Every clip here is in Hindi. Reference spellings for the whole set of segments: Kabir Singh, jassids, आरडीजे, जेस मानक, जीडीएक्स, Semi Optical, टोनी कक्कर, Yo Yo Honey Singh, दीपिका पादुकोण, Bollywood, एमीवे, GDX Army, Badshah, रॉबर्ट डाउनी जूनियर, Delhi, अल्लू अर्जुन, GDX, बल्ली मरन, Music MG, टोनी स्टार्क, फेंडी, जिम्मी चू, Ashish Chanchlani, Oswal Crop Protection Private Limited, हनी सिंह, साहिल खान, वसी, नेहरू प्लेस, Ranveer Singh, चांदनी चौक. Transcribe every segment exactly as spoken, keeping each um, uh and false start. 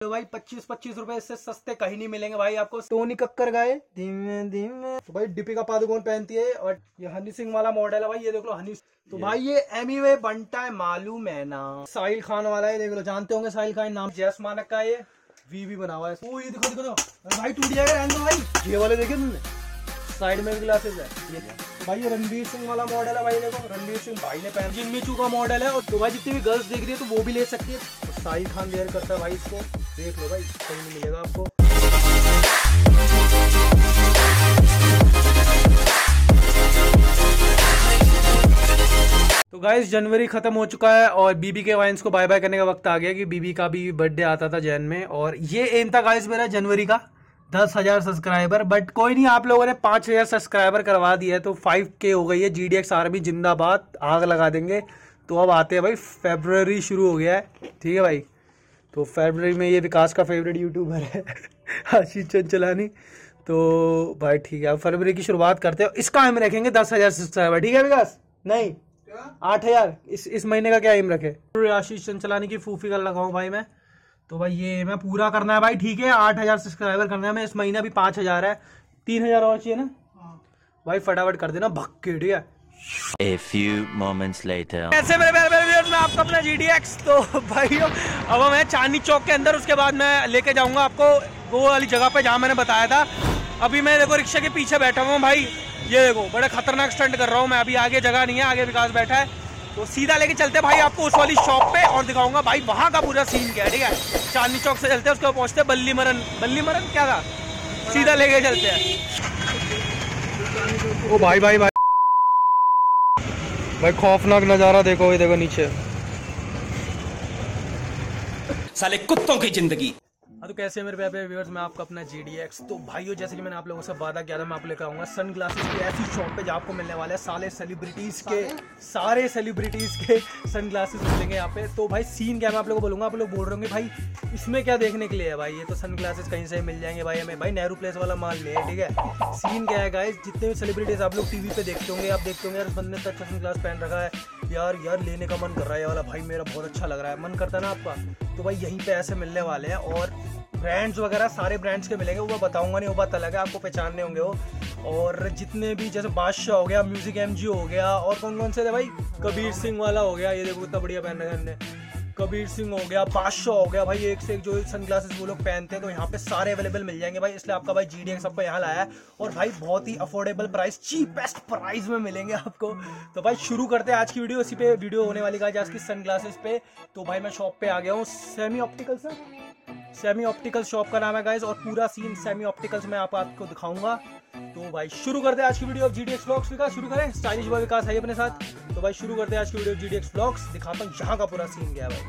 तो भाई पच्चीस पच्चीस रुपए से सस्ते कहीं नहीं मिलेंगे भाई आपको। टोनी कक्कर गाए धीमे धीमे तो भाई दीपिका पादुकोण पहनती है, और ये हनी सिंह वाला मॉडल है भाई, ये देख लो हनी। तो भाई ये एमीवे बनता है मालूम है ना, साहिल खान वाला है, देख लो जानते होंगे साहिल खान नाम। जैस मानक का ये वी भी बना हुआ है। ओ ये देखो देखो देखो भाई टूट जाएगा हैंडल भाई, ये वाले देखे तुमने, साइड में भी ग्लासेस है। ये भाई ये रणवीर सिंह वाला मॉडल है भाई, देखो रणवीर सिंह भाई ने पहना। जिम्मी चू का मॉडल है। और तो भाई जितनी भी गर्ल्स देख रही है तो वो भी ले सकती है। तो साहिल खान वेयर करता है भाई इसको, देख लो भाई कहीं नहीं मिलेगा आपको। तो गाइस जनवरी खत्म हो चुका है और बीबी के वाइन्स को बाय बाय करने का वक्त आ गया, कि बीबी का भी बर्थडे आता था जैन में, और ये एम था गाइस मेरा जनवरी का दस हज़ार सब्सक्राइबर। बट कोई नहीं, आप लोगों ने पाँच हज़ार सब्सक्राइबर करवा दिया है तो फाइव के हो गई है। जीडीएक्स आर्मी जिंदाबाद, आग लगा देंगे। तो अब आते हैं भाई, फेबररी शुरू हो गया है ठीक है भाई। तो फेबररी में ये विकास का फेवरेट यूट्यूबर है आशीष चंचलानी। तो भाई ठीक है, अब फरवरी की शुरुआत करते हैं। इसका एम रखेंगे दस हज़ार सब्सक्राइबर ठीक है विकास, नहीं आठ हज़ार इस इस महीने का क्या एम रखे। आशीष चंचलानी की फूफी का लगाऊँ भाई मैं। तो भाई ये मैं पूरा करना है भाई ठीक है, आठ हज़ार सब्सक्राइबर करना है मैं। इस महीना भी पाँच हज़ार है, तीन हज़ार और चाहिए ना भाई, फटाफट कर देना भक्के ठीक है। A few moments later. ऐसे मेरे मेरे व्यूअर्स में आपको अपना जी डी एक्स। तो भाई अब हम हैं चांदनी चौक के अंदर, उसके बाद मैं लेके जाऊंगा आपको वो वाली जगह पे जहाँ मैंने बताया था। अभी मैं देखो रिक्शा के पीछे बैठा हुआ हूँ भाई, ये देखो बड़ा खतरनाक स्टंट कर रहा हूँ मैं। अभी आगे जगह नहीं है, आगे विकास बैठा है, तो सीधा लेके चलते हैं भाई आपको उस वाली शॉप पे और दिखाऊंगा भाई वहाँ का पूरा सीन क्या है ठीक है। चांदनी चौक से चलते हैं, उसके बाद पहुँचते हैं बल्ली मरन, बल्ली मरन क्या था, सीधा लेके चलते हैं। ओ भाई भाई भाई भाई खौफनाक नज़ारा देखो, ये देखो नीचे साले कुत्तों की जिंदगी। हाँ तो कैसे मेरे प्यारे व्यूअर्स, मैं आपका अपना जी डी एक्स। तो भाइयों जैसे कि मैंने आप लोगों से वादा किया था, मैं आप लेकर आऊँगा सन ग्लासेस की ऐसी शॉप पे जहाँ आपको मिलने वाला है साले सेलिब्रिटीज़ के, सारे सेलिब्रिटीज़ के सन ग्लासेस मिलेंगे यहाँ पे। तो भाई सीन क्या मैं आप लोगों को बोलूँगा, आप लोग बोल रहे होंगे भाई इसमें क्या देखने के लिए है भाई, ये तो सन ग्लासेस कहीं से मिल जाएंगे भाई हमें। भाई नेहरू प्लेस वाला मान लिया ठीक है। सीन क्या है गाइस, जितने भी सेलिब्रिटीज़ आप लोग टी वी पर देखते होंगे, आप देखते होंगे यार बंदे ने सन ग्लास पहन रखा है, यार यार लेने का मन कर रहा है ये वाला भाई, मेरा बहुत अच्छा लग रहा है, मन करता है ना आपका। तो भाई यहीं पे ऐसे मिलने वाले हैं, और ब्रांड्स वगैरह सारे ब्रांड्स के मिलेंगे, वो मैं बताऊंगा नहीं, वो बात अलग है, आपको पहचानने होंगे वो। और जितने भी जैसे बादशाह हो गया, म्यूजिक एमजी हो गया, और कौन कौन से थे भाई, कबीर सिंह वाला हो गया, ये देखो कितना बढ़िया पहन रखा हमने, कबीर सिंह हो गया, बादशाह हो गया भाई, एक से एक जो सन ग्लासेस वो लोग पहनते हैं, तो यहाँ पे सारे अवेलेबल मिल जाएंगे भाई। इसलिए आपका भाई जी डी एक्स सबको यहाँ लाया है, और भाई बहुत ही अफोर्डेबल प्राइस, चीपेस्ट प्राइस में मिलेंगे आपको। तो भाई शुरू करते हैं आज की वीडियो, इसी पे वीडियो होने वाली गाइस आज की सन ग्लासेस पे। तो भाई मैं शॉप पे आ गया हूँ, semi optical sir, semi optical shop का नाम है गाइस, और पूरा सीन सेमी ऑप्टिकल से मैं आप आपको दिखाऊंगा। तो भाई शुरू करते हैं आज की video G D X vlogs. Vikas शुरू करें, स्टाइलिश बॉय विकास है अपने साथ। तो भाई शुरू करते हैं आज की video G D X vlogs, दिखाता हूँ यहाँ का पूरा सीन क्या है भाई।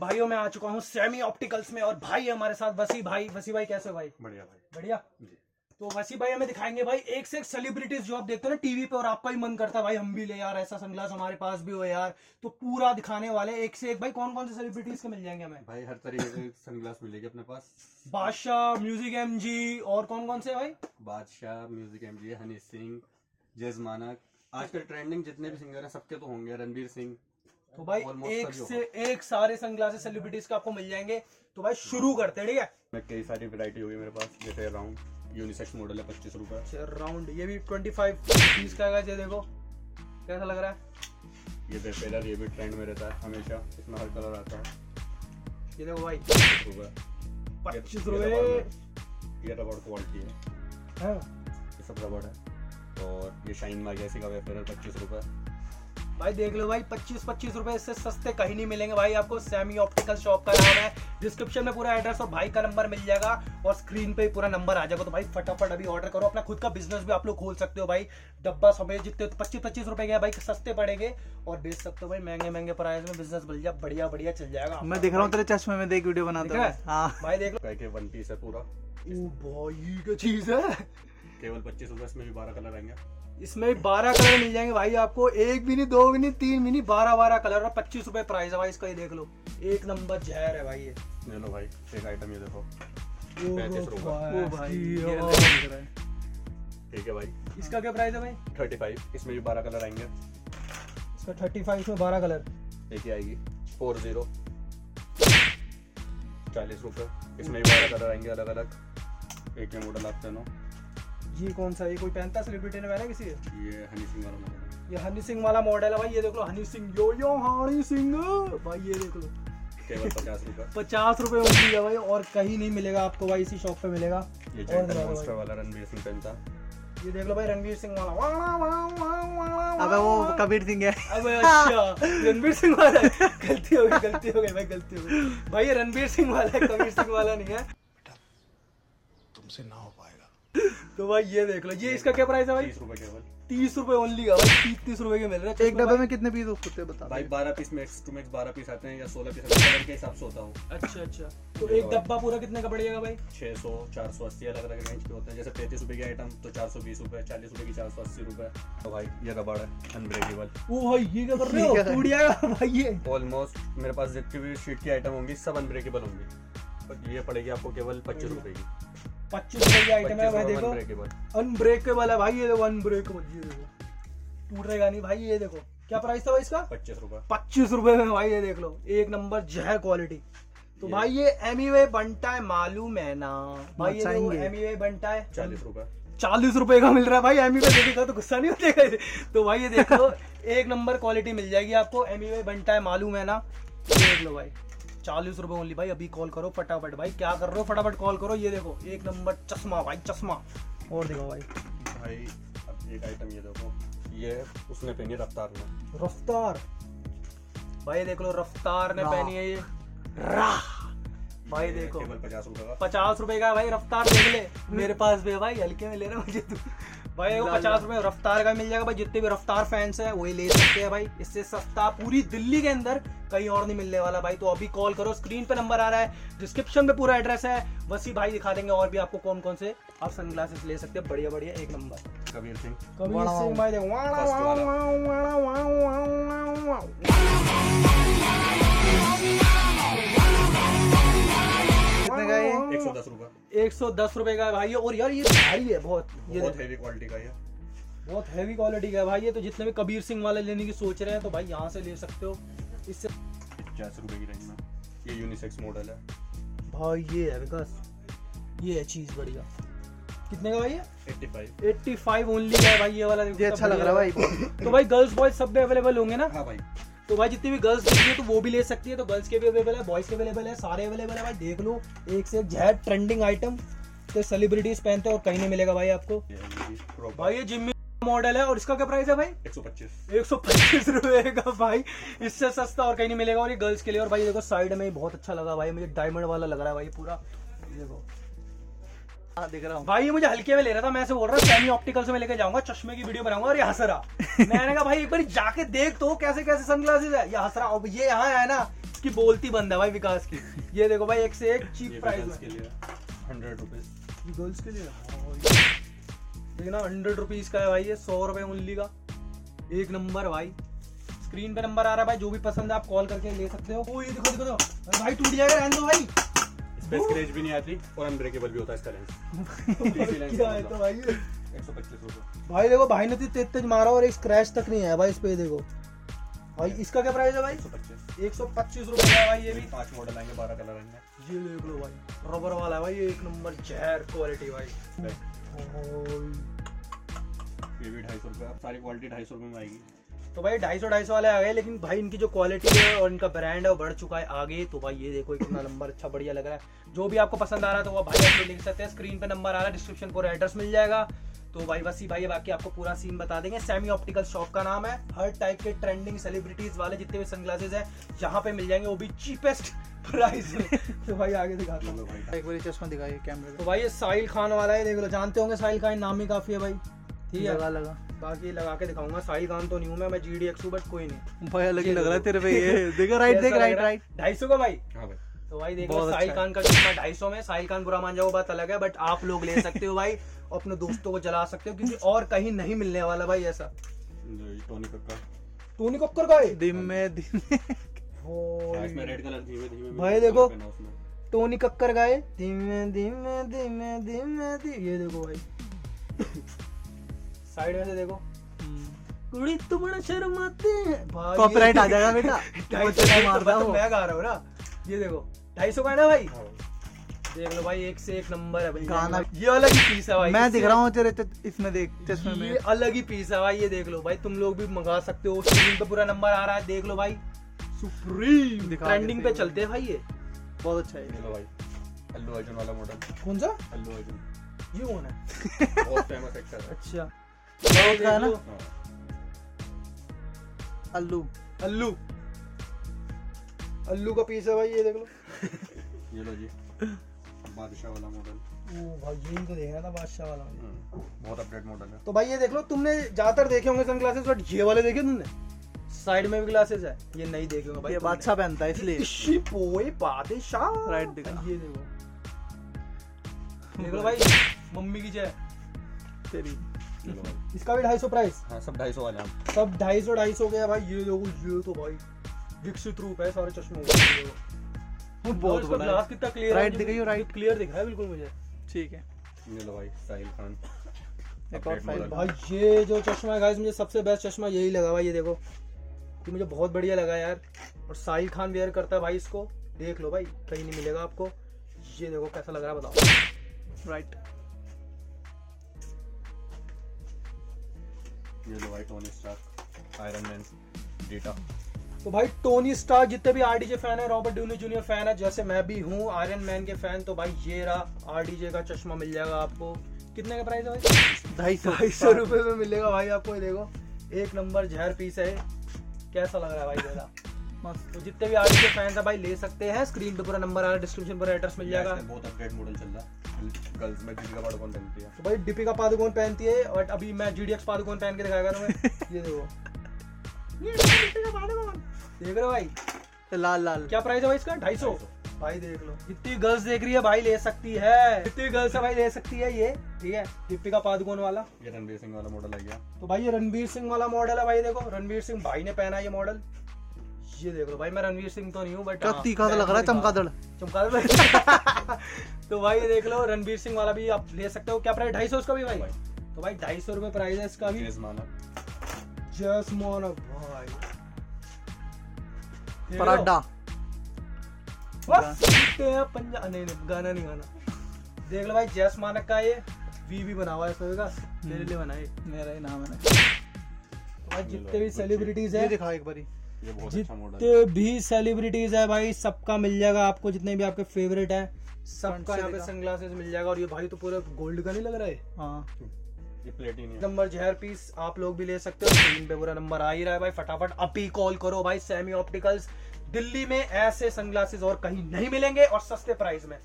भाइयों मैं आ चुका हूँ सेमी ऑप्टिकल्स में, और भाई हमारे साथ वसी भाई। वसी भाई कैसे हो भाई? बढ़िया भाई, बढ़िया। तो वसी भाई हमें दिखाएंगे भाई एक से एक सेलिब्रिटीज जो आप देखते हो ना टीवी पे, और आपका ही मन करता है भाई हम भी ले यार ऐसा सनग्लास, हमारे पास भी हो यार। तो पूरा दिखाने वाले एक से एक भाई, कौन कौन से सेलिब्रिटीज के मिल जाएंगे हमें भाई, हर तरीके से सनग्लास मिलेंगे अपने पास। बादशाह, म्यूजिक एमजी, और कौन कौन से भाई, बादशाह, म्यूजिक एमजी, हनी सिंह, जैस मानक, आजकल ट्रेंडिंग जितने भी सिंगर है सबके तो होंगे, रणवीर सिंह। तो भाई एक से एक सारे सनग्लासेस सेलिब्रिटीज का आपको मिल जाएंगे। तो भाई शुरू करते हैं ठीक है। मैं कई सारी वैरायटी होगी मेरे पास, जैसे राउंड यूनिसेक्स मॉडल है पच्चीस रुपए राउंड, ये भी पच्चीस का है। ये देखो कैसा लग रहा है, ये पेलर, ये भी ट्रेंड में रहता है हमेशा, इसमें हर कलर आता है। ये देखो भाई पच्चीस रुपए, ये रबड़ क्वालिटी है, ये सब रबड़ है। और ये शाइन मार जैसी का वेफर है पच्चीस रुपये। भाई देख लो भाई, पच्चीस पच्चीस रुपये इससे सस्ते कहीं नहीं मिलेंगे भाई आपको। सेमी ऑप्टिकल शॉप का नाम है, डिस्क्रिप्शन में पूरा एड्रेस और भाई का नंबर मिल जाएगा और स्क्रीन पे पूरा नंबर आ जाएगा। तो भाई फटाफट अभी ऑर्डर करो, अपना खुद का बिजनेस भी आप लोग खोल सकते हो भाई। डब्बा समेत जितने पच्चीस पच्चीस रुपये के भाई सस्ते पड़ेंगे और बेच सकते हो भाई महंगे महंगे प्राइस में। बिजनेस बढ़िया बढ़िया बढ़िया चल जाएगा। मैं देख रहा हूँ तेरे चश्मे में, देख वीडियो बनाता है भाई, देख लो वन पीस है पूरा। ओ भाई क्या चीज है, केवल पच्चीस रुपये। इसमें भी बारह कलर आएंगे, इसमें बारह कलर मिल जाएंगे भाई आपको। एक भी नहीं, दो भी नहीं, तीन भी नहीं, बारह बारह कलर और पच्चीस रुपए प्राइस है भाई इसका। ये देख लो, एक नंबर जहर है भाई ये। ले लो भाई एक आइटम, ये देखो पैंतीस रुपए। ठीक है भाई, इसका क्या प्राइस है भाई? Thirty five. इसमें भी बारह कलर आएंगे, इसका थर्टी फाइव, इसमें बारह कलर। एक ही आएगी फोर जीरो, चालीस रुपये। इसमें भी बारह कलर आएंगे अलग अलग। एक में मॉडल आप नो, ये कौन सा, ये कोई पहनता सेलिब्रिटी ने पहना किसी? ये हनी सिंह वाला मॉडल, ये हनी सिंह वाला मॉडल है भाई। ये देख लो हनी सिंह, यो यो हनी सिंह भाई। ये देख लो केवल पचास रुपये, पचास रुपये होती है भाई और कहीं नहीं मिलेगा आपको भाई, इसी शॉप पे मिलेगा। ये मॉन्स्टर वाला रणवीर सिंह पहनता, ये देख लो भाई रणवीर सिंह वाला। अबे वो कबीर सिंह है। अबे अच्छा रणवीर सिंह वाला है, गलती हो गई, गलती हो गई भाई, गलती हो गई भाई। ये रणवीर सिंह वाला है, कबीर सिंह वाला नहीं है। बेटा तुमसे ना हो पाएगा। तो भाई ये देख लो, ये इसका क्या प्राइस है भाई? तीस रुपए केवल, तीस रुपए ओनली का भाई। तीस तीस रुपए के मिल रहा है। एक डब्बे में कितने पीस होते हैं बता भाई? बारह पीस मैक्स टू मैक्स बारह पीस आते हैं या सोलह पीस के हिसाब से होता हो। अच्छा अच्छा, तो एक डब्बा पूरा कितने का पड़ेगा भाई? छः सौ, चार सौ अस्सी अलग अलग रेंज के होते हैं। जैसे पैंतीस रुपए की आइटम तो चार सौ बीस रुपए, चालीस रुपए की चार सौ अस्सी रुपए। तो भाई ये रबड़ है अनब्रेकेबल। वो भाई ये क्या कर रहे हो, टूट जाएगा भाई ये। ऑलमोस्ट मेरे पास जितनी भी शीट की आइटम होंगी सब अनब्रेकेबल होंगी। ये पड़ेगी आपको केवल पच्चीस रुपए की, पच्चीस रुपए की आइटम है भाई। देखो अनब्रेकेबल है भाई, ये देखो अनब्रेकेबल, ये देखो टूटेगा नहीं भाई। ये देखो क्या प्राइस था भाई इसका? पच्चीस रुपए, पच्चीस रुपए में भाई। ये देख लो एक नंबर जहर क्वालिटी। तो भाई ये एमीवे बनता है, मालूम है ना भाई? ये देखो एमीवे बनता है चालीस रुपए, चालीस रुपए का मिल रहा है भाई। एमीवे देखेगा तो गुस्सा नहीं होता। तो भाई ये देख लो एक नंबर क्वालिटी मिल जाएगी आपको। एमीवे बनता है, मालूम है ना? देख लो भाई चालीस रुपए ओनली भाई। अभी कॉल करो फटाफट भाई, क्या कर रहे हो, फटाफट कॉल करो। ये देखो एक नंबर चश्मा भाई, चश्मा और देखो भाई। भाई अब एक आइटम ये देखो, ये उसने पहनी रफ्तार में, रफ्तार भाई देख लो, रफ्तार ने पहनी है ये भाई। देखो पचास रुपए का, पचास रुपए का भाई रफ्तार। देख ले मेरे पास भी भाई, हल्के में ले रहा मुझे तू भाई। वो पचास रुपए रफ्तार का मिल जाएगा भाई। जितने भी रफ्तार फैंस है वही ले सकते हैं भाई। इससे सस्ता पूरी दिल्ली के अंदर कहीं और नहीं मिलने वाला भाई। तो अभी कॉल करो, स्क्रीन पे नंबर आ रहा है, डिस्क्रिप्शन में पूरा एड्रेस है। वसी भाई दिखा देंगे और भी आपको कौन कौन से आप सन ग्लासेस ले सकते हैं, बढ़िया बढ़िया एक नंबर। कबीर सिंह, कबीर सिंह भाई देखो कितने का है? एक सौ दस रुपए, एक सौ दस रुपए का भाई। और यार ये भारी है बहुत, ये बहुत हैवी क्वालिटी का है, बहुत हैवी क्वालिटी का है भाई। ये तो जितने भी कबीर सिंह वाले लेने की सोच रहे हैं तो भाई यहाँ से ले सकते हो। इससे पचास रुपए की रेंज में ये यूनिसेक्स मॉडल है भाई। ये है विकास, ये है चीज बढ़िया। कितने का भाई है? पचासी, पचासी ओनली है भाई ये वाला। ये अच्छा लग रहा है भाई। तो भाई गर्ल्स बॉयज सब में अवेलेबल होंगे ना? हाँ भाई। तो भाई जितनी भी गर्ल्स देख रही है तो वो भी ले सकती है। तो गर्ल्स के भी अवेलेबल है, बॉयज के अवेलेबल है, सारे अवेलेबल है भाई। देख लो एक से एक जहर ट्रेंडिंग आइटम तो सेलिब्रिटीज पहनते हैं और कहीं नहीं मिलेगा भाई आपको। भाई ये जिम्मी मॉडल है और इसका क्या प्राइस है भाई? एक सौ पच्चीस, एक सौ पच्चीस रुपए का भाई। इससे सस्ता और कहीं नहीं मिलेगा। और ये गर्ल्स के लिए। और भाई देखो साइड में बहुत अच्छा लगा भाई मुझे, डायमंड वाला लग रहा है भाई पूरा। देखो हाँ देख रहा हूँ भाई, ये मुझे हल्के में ले रहा था। मैं से बोल रहा हूँ सेमी ऑप्टिकल से मैं लेके जाऊंगा, चश्मे की वीडियो बनाऊंगा और ये हंस रहा। मैंने कहा भाई एक बार जाके देख तो कैसे कैसे सनग्लासेस है, ये हंस रहा। अब ये यहाँ है ना, इसकी बोलती बंद है भाई विकास की। ये देखो भाई एक से एक चीप प्राइस के लिए हंड्रेड रुपीज गर्ल्स के लिए। देखना हंड्रेड रुपीज का है भाई ये, सौ रुपये ओनली का, एक नंबर भाई। स्क्रीन पे नंबर आ रहा है भाई, जो भी पसंद है आप कॉल करके ले सकते हो। ओ ये देखो देखो, देखो। भाई टूट जाएगा रहने दो भाई। इस पे स्क्रैच भी नहीं आती और अनब्रेकेबल भी होता है इसका लेंस। क्या है तो भाई एक सौ पच्चीस भाई। देखो भाई ने तेज तेज मारा और एक स्क्रैच तक नहीं आया भाई इस पे। देखो भाई इसका क्या प्राइस है भाई? एक सौ पच्चीस, एक सौ पच्चीस रुपए का भाई। ये भी पांच मॉडल आएंगे, बारह कलर आएंगे। ये देख लो भाई रबर वाला है भाई, ये एक नंबर जहर क्वालिटी भाई। ये भी ढाई सौ रुपये, सारी क्वालिटी ढाई सौ रुपये में आएगी। तो भाई ढाई सौ ढाई सौ वाले आ गए, लेकिन भाई इनकी जो क्वालिटी है और इनका ब्रांड है वो बढ़ चुका है आगे। तो भाई ये देखो इतना नंबर अच्छा बढ़िया लग रहा है। जो भी आपको पसंद आ रहा है तो वो भाई आप लिख सकते हैं, स्क्रीन पे नंबर आ रहा है, डिस्क्रिप्शन पूरा एड्रेस मिल जाएगा। तो भाई वसी भाई बाकी आपको पूरा सीन बता देंगे। सेमी ऑप्टिकल शॉप का नाम है, हर टाइप के ट्रेंडिंग सेलिब्रिटीज वाले जितने भी सनग्लासेस है यहाँ पे मिल जाएंगे, वो भी चीपेस्ट प्राइस है। तो भाई आगे दिखाता हूँ भाई, एक बार चश्मा दिखाइए कैमरे। तो भाई ये साहिल खान वाला है, देख लो जानते होंगे साहिल खान, नाम ही काफी है भाई। ठीक है, लगा बाकी लगा के दिखाऊंगा। साहिल खान तो नहीं हूँ मैं, मैं जी डी एक्स हूँ, बट कोई नहीं भाई अलग ही लग रहा है तेरे पे ये। देखो राइट देख राइट राइट ढाई सौ का भाई। हाँ भाई, तो भाई देखो साहिल खान का चश्मा ढाई सौ में। साहिल खान बुरा मान जाओ बात अलग है, बट आप लोग ले सकते हो भाई, अपने दोस्तों को जला सकते हो, क्योंकि और कहीं नहीं मिलने वाला भाई ऐसा। टोनी कक्कर, टोनी कक्कर का दिन में दिन में रेड कलर धीमे धीमे भाई देखो टोनी कक्कर का है, धीमे धीमे धीमे धीमे धीमे। ये देखो भाई साइड में से देखो, कुड़ी तो बड़ा शर्माते हैं। कॉपीराइट आ जाएगा बेटा। ढाई सौ तो मैं गा रहा हूँ ना। ये देखो ढाई सौ का है ना भाई, देख लो भाई एक से एक नंबर है गाना। ये अलग ही पीस है भाई, मैं दिख रहा हूँ तेरे इसमें, देख चश्मे में ये अलग ही पीस है भाई। ये देख लो भाई, तुम लोग भी मंगा सकते हो, स्क्रीन पे पूरा नंबर आ रहा है, देख लो भाई। सुप्रीम ट्रेंडिंग पे चलते है भाई, ये बहुत अच्छा है भाई। अल्लू अर्जुन वाला मॉडल, कौन सा अल्लू अर्जुन? ये कौन है? बहुत फेमस एक्टर। अच्छा है ना अल्लू, अल्लू अल्लू का पीस है भाई। ये देख लो ये लो जी बादशाह वाला मॉडल। ओ भाई यही तो देखना था, बादशाह वाला बहुत अपडेट मॉडल है। तो भाई ये देख लो, तुमने ज्यादातर देखे होंगे सनग्लासेस, बट ये वाले देखे तुमने? साइड में भी ग्लासेस है, ये नहीं देखे होंगे भाई, ये बादशाह पहनता है इसलिए बादशाह। राइट देखो, ये देखो देख लो भाई, मम्मी की जय तेरी। इसका भी ढाई सौ प्राइस। हाँ, सब ढाई सौ वाले हैं, सब ढाई सौ ढाई सौ के भाई। ये लोग ये तो भाई विकसित रूप है सारे चश्मों का, बहुत बड़ा है। ग्लास कितना क्लियर, राइट दिख रही हो? राइट क्लियर दिख रहा है बिल्कुल मुझे। ठीक है ये लो भाई साहिल खान, एक और साहिल भाई। ये जो चश्मा है गाइस, मुझे सबसे बेस्ट चश्मा यही लगा भाई। ये देखो कि मुझे बहुत बढ़िया लगा यार, और साहिल खान वेयर करता है भाई इसको, देख लो भाई कहीं नहीं मिलेगा आपको। ये देखो कैसा लग रहा है बताओ। राइट ये लो भाई टोनी स्टार्क, Iron Man, data. तो भाई टोनी स्टार्क जितने भी आरडीजे फैन है, रॉबर्ट डाउनी जूनियर फैन है, जैसे मैं भी हूँ आयरन मैन के फैन, तो भाई ये रहा आरडीजे का चश्मा मिल जाएगा आपको। कितने का प्राइस है भाई? ढाई सौ ढाई सौ रुपये में मिलेगा भाई आपको। ये देखो एक नंबर जहर पीस है, कैसा लग रहा है भाई जरा मस्त। तो जितने भी आरडीजे फैन है भाई ले सकते हैं, स्क्रीन पे पूरा नंबर आ रहा है, डिस्क्रिप्शन पर एड्रेस मिल जाएगा। बहुत अपडेट मॉडल चल रहा है, गर्ल्स में दीपिका पादुकोण पहनती है। तो भाई दीपिका पादुकोण पहनती है, और अभी मैं जी डी एक्स पादुकोण पहन के दिखाएगा तुम्हें। ये देखो ये दीपिका पादुकोण, देख रहे हो भाई लाल लाल। क्या प्राइस है भाई इसका? ढाई सौ भाई। देख लो जितनी गर्ल्स देख रही है भाई ले सकती है, जितनी गर्ल्स है भाई ले सकती है। ये ठीक है दीपिका पादुकोण वाला, ये रणवीर सिंह वाला मॉडल आ गया। तो भाई ये रणवीर सिंह वाला मॉडल है भाई, देखो रणवीर सिंह भाई ने पहना ये मॉडल। ये देख लो भाई, मैं रणवीर सिंह तो नहीं हूँ, बट तीखा लग रहा है, चमकादड़ चमकादड़। तो भाई देख लो रणवीर सिंह वाला भी आप ले सकते हो। क्या प्राइस? ढाई सौ उसका भी भाई। तो भाई ढाई सौ रुपये प्राइस है इसका भी। जेस मानक, जेस मानक भाई पराठा पंजा, नहीं नहीं गाना नहीं गाना। देख लो भाई जेस मानक का ये वी भी बना हुआ है, मेरे लिए बनाए, मेरा ही नाम है। तो भाई जितने भी सेलिब्रिटीज है, दिखाओ एक बारी, जितने भी सेलिब्रिटीज है भाई सबका मिल जाएगा आपको, जितने भी आपके फेवरेट है सबका यहाँ पे सनग्लासेस मिल जाएगा। और ये भाई तो पूरा गोल्ड का नहीं लग रहा है। हाँ ये प्लेटिनियम नंबर जहर पीस, आप लोग भी ले सकते हो, स्क्रीन पे पूरा नंबर आ ही रहा है भाई। फटाफट अभी कॉल करो भाई, सेमी ऑप्टिकल्स दिल्ली में ऐसे सनग्लासेस और कहीं नहीं मिलेंगे, और सस्ते प्राइस में।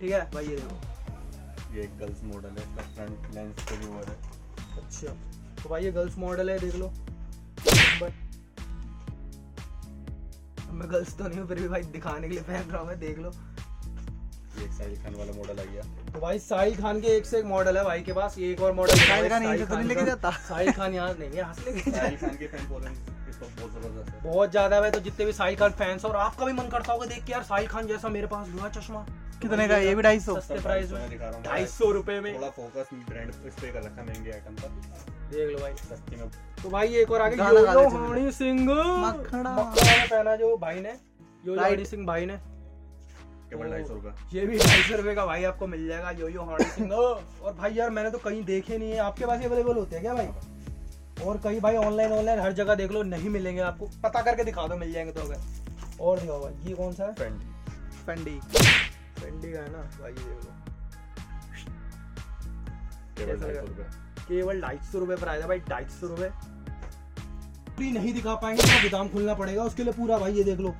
ठीक है भाई ये देखो, ये एक गर्ल्स मॉडल है, इसका फ्रंट लेंस भी हुआ है। अच्छा तो भाई ये गर्ल्स मॉडल है, देख लो। मैं गर्ल्स तो नहीं हूँ फिर भी भाई दिखाने के लिए पहन रहा हूँ मैं, देख लो। ये एक साहिल खान वाला मॉडल आ गया। तो भाई साहिल खान के एक से एक मॉडल है भाई के पास। ये एक और मॉडल साहिल खान यहीं से लेके जाता, साहिल खान यहाँ नहीं यहाँ से लेके जाता। साहिल खान के फैन फॉलोइंग इसको बहुत जबरदस्त है, बहुत ज्यादा है। तो जितने भी साहिल खान फैंस और आपका भी मन करता होगा देख के यार साहिल खान जैसा मेरे पास हुआ चश्मा। कितने का? ये भी ढाई सौ, सस्ते प्राइस में ढाई सौ रुपए में। थोड़ा फोकस ब्रांड इस पे कर रखा है, महंगे आइटम पर देख लो भाई सस्ते में। तो भाई ये एक और आगे यो यो हनी सिंह मखना पहना जो भाई ने, यो यो हनी सिंह भाई ने, केवल ढाई सौ रुपए। ये भी ढाई सौ रुपए का भाई आपको मिल जाएगा यो यो हनी सिंह। और भाई यार मैंने तो कहीं देखे नहीं है, आपके पास अवेलेबल होते हैं क्या भाई? और कहीं भाई ऑनलाइन ऑनलाइन हर जगह देख लो नहीं मिलेंगे आपको, पता करके दिखा दो मिल जाएंगे तो अगर। और दिखाओ भाई ये कौन सा है? फेंडी। फेंडी फेंडी का है ना भाई, देखो केवल ढाई सौ रुपये पर आया था भाई, ढाई सौ रुपये। पूरी नहीं दिखा पाएंगे तो गोदाम खोलना पड़ेगा उसके लिए पूरा भाई, ये देख लो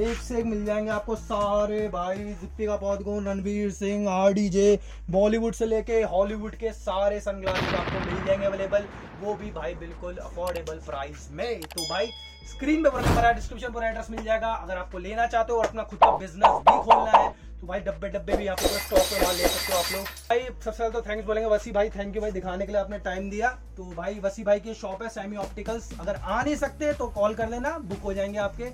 एक से एक मिल जाएंगे आपको सारे भाई। दीपिका पादुकोण, रणवीर सिंह, आरडीजे, बॉलीवुड से लेके हॉलीवुड के सारे सनग्लासेस आपको मिल जाएंगे अवेलेबल, वो भी भाई बिल्कुल अफोर्डेबल प्राइस में। तो भाई स्क्रीन पे बना हमारा डिस्क्रिप्शन पर एड्रेस मिल जाएगा, अगर आपको लेना चाहते हो और अपना खुद का बिजनेस भी खोलना है तो भाई डब्बे डब्बे भी आपको स्टॉक में माल ले सकते हो आप लोग। भाई सबसे पहले तो थैंक्स बोलेंगे वसी भाई, थैंक यू भाई दिखाने के लिए, आपने टाइम दिया। तो भाई वसी भाई की शॉप है सेमी ऑप्टिकल्स, अगर आ नहीं सकते तो कॉल कर लेना, बुक हो जाएंगे आपके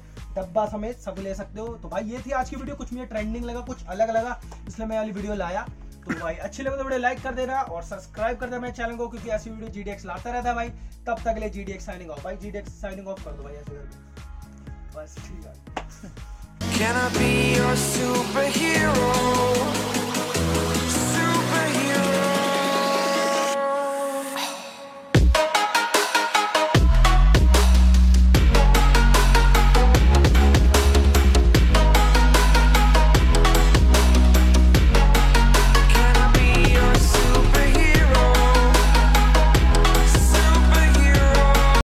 डब्बा समेत, सब ले सकते हो। तो भाई ये थी आज की वीडियो, कुछ मुझे ट्रेंडिंग लगा, कुछ अलग लगा, इसलिए मैं वाली वीडियो लाया। तो भाई अच्छी लगे तो वीडियो लाइक कर देना और सब्सक्राइब कर देना मेरे चैनल को, क्योंकि ऐसी वीडियो जीडीएक्स लाता रहता है भाई। तब तक के लिए जीडीएक्स साइनिंग ऑफ भाई, जीडीएक्स साइनिंग ऑफ कर दो भाई ऐसे करके, बस ठीक है। Can I be your superhero?